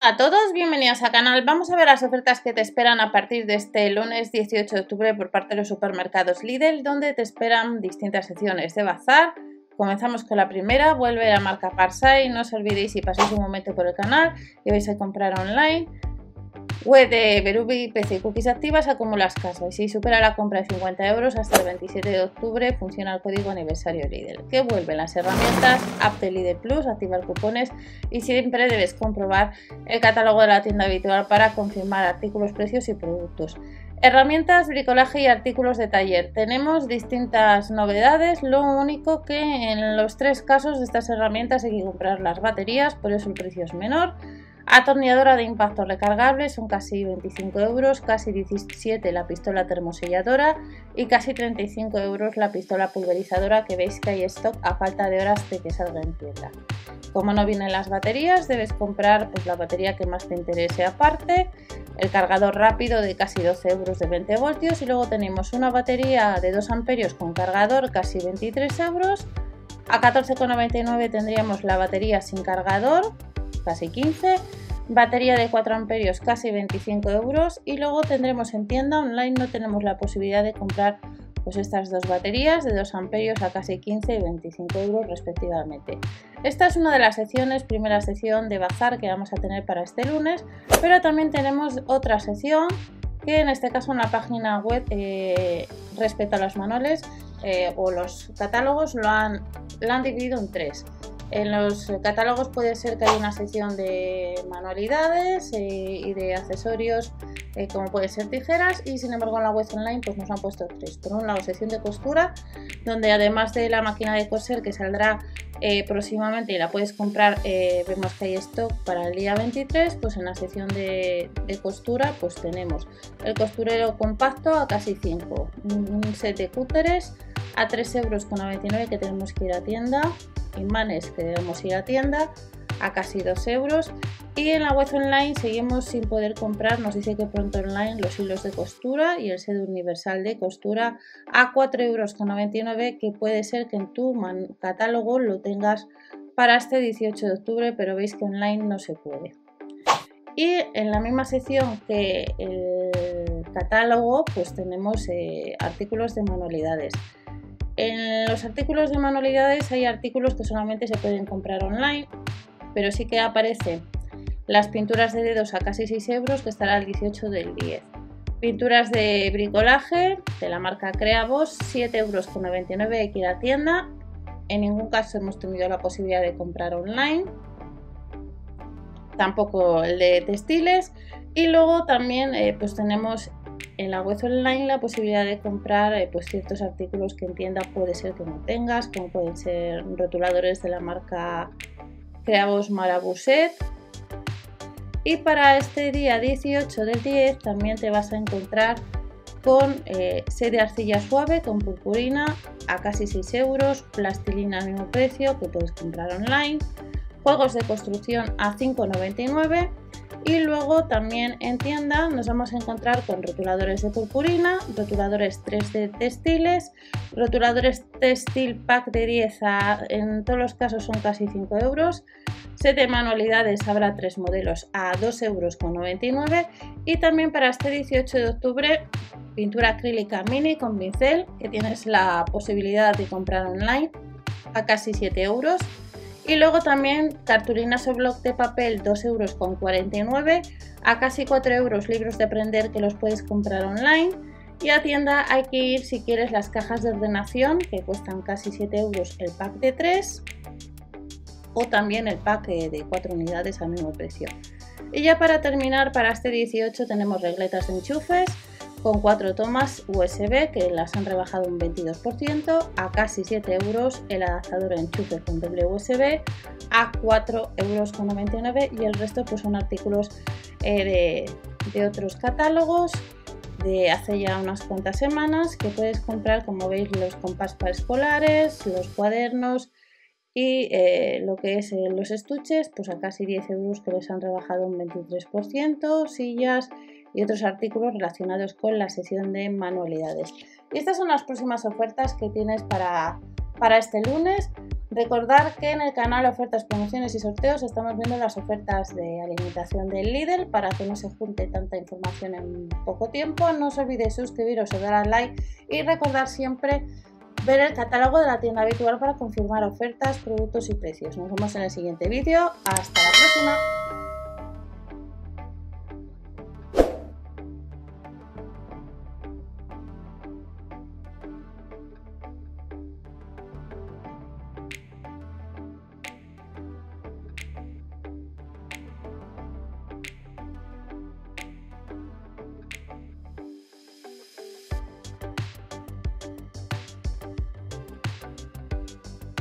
Hola a todos, bienvenidos al canal. Vamos a ver las ofertas que te esperan a partir de este lunes 18 de octubre por parte de los supermercados Lidl, donde te esperan distintas secciones de bazar. Comenzamos con la primera, vuelve la marca Parkside. No os olvidéis, si pasáis un momento por el canal y vais a comprar online, web de Beruby, PC y cookies activas, acumulas caso. Y si supera la compra de 50 € hasta el 27 de octubre, funciona el código aniversario Lidl. Que vuelven las herramientas, app de Lidl Plus, activar cupones y siempre debes comprobar el catálogo de la tienda habitual para confirmar artículos, precios y productos. Herramientas, bricolaje y artículos de taller. Tenemos distintas novedades, lo único que en los tres casos de estas herramientas hay que comprar las baterías, por eso el precio es menor. Atornilladora de impacto recargable, son casi 25 €, casi 17 € la pistola termoselladora y casi 35 € la pistola pulverizadora, que veis que hay stock a falta de horas de que salga en tienda. Como no vienen las baterías, debes comprar pues la batería que más te interese aparte. El cargador rápido de casi 12 € de 20 voltios y luego tenemos una batería de 2 amperios con cargador, casi 23 €. A 14,99 € tendríamos la batería sin cargador, casi 15, batería de 4 amperios casi 25 € y luego tendremos en tienda online, no tenemos la posibilidad de comprar pues estas dos baterías de 2 amperios a casi 15 y 25 € respectivamente. Esta es una de las secciones, primera sección de bazar que vamos a tener para este lunes, pero también tenemos otra sección que en este caso en la página web respecto a los manuales o los catálogos lo han dividido en tres. En los catálogos puede ser que haya una sección de manualidades y de accesorios como pueden ser tijeras, y sin embargo en la web online pues nos han puesto tres. Por un lado, sección de costura, donde además de la máquina de coser que saldrá próximamente y la puedes comprar, vemos que hay stock para el día 23, pues en la sección de costura pues tenemos el costurero compacto a casi 5, un set de cúteres a 3,99 € que tenemos que ir a tienda, imanes que debemos ir a tienda a casi 2 €, y en la web online seguimos sin poder comprar, nos dice que pronto online los hilos de costura y el set universal de costura a 4,99 €, que puede ser que en tu catálogo lo tengas para este 18 de octubre, pero veis que online no se puede. Y en la misma sección que el catálogo pues tenemos artículos de manualidades. En los artículos de manualidades hay artículos que solamente se pueden comprar online, pero sí que aparecen las pinturas de dedos a casi 6 €, que estará el 18 del 10. Pinturas de bricolaje de la marca CreaVos, 7,99 € hay que ir a tienda. En ningún caso hemos tenido la posibilidad de comprar online. Tampoco el de textiles. Y luego también pues tenemos en la web online la posibilidad de comprar pues ciertos artículos que en tienda puede ser que no tengas, como pueden ser rotuladores de la marca CreaVos Marabuset. Y para este día 18 del 10 también te vas a encontrar con set de arcilla suave con purpurina a casi 6 €, plastilina al mismo precio que puedes comprar online, juegos de construcción a 5,99 €. Y luego también en tienda nos vamos a encontrar con rotuladores de purpurina, rotuladores 3D textiles, rotuladores textil pack de 10 en todos los casos son casi 5 €, set de manualidades habrá 3 modelos a 2,99 € y también para este 18 de octubre pintura acrílica mini con pincel, que tienes la posibilidad de comprar online a casi 7 €. Y luego también cartulinas o bloc de papel 2,49 € a casi 4 €, libros de aprender que los puedes comprar online, y a tienda hay que ir si quieres las cajas de ordenación que cuestan casi 7 € el pack de 3 o también el pack de 4 unidades al mismo precio. Y ya para terminar, para este 18 tenemos regletas de enchufes con 4 tomas USB que las han rebajado un 22% a casi 7 €, el adaptador enchufe con doble USB a 4,99 € y el resto pues son artículos de otros catálogos de hace ya unas cuantas semanas que puedes comprar, como veis los compás para escolares, los cuadernos y lo que es los estuches pues a casi 10 € que les han rebajado un 23%, sillas y otros artículos relacionados con la sección de manualidades. Y estas son las próximas ofertas que tienes para este lunes. Recordad que en el canal Ofertas, Promociones y Sorteos estamos viendo las ofertas de alimentación del Lidl para que no se junte tanta información en poco tiempo. No os olvidéis suscribiros o dar al like y recordad siempre ver el catálogo de la tienda habitual para confirmar ofertas, productos y precios. Nos vemos en el siguiente vídeo. ¡Hasta la próxima!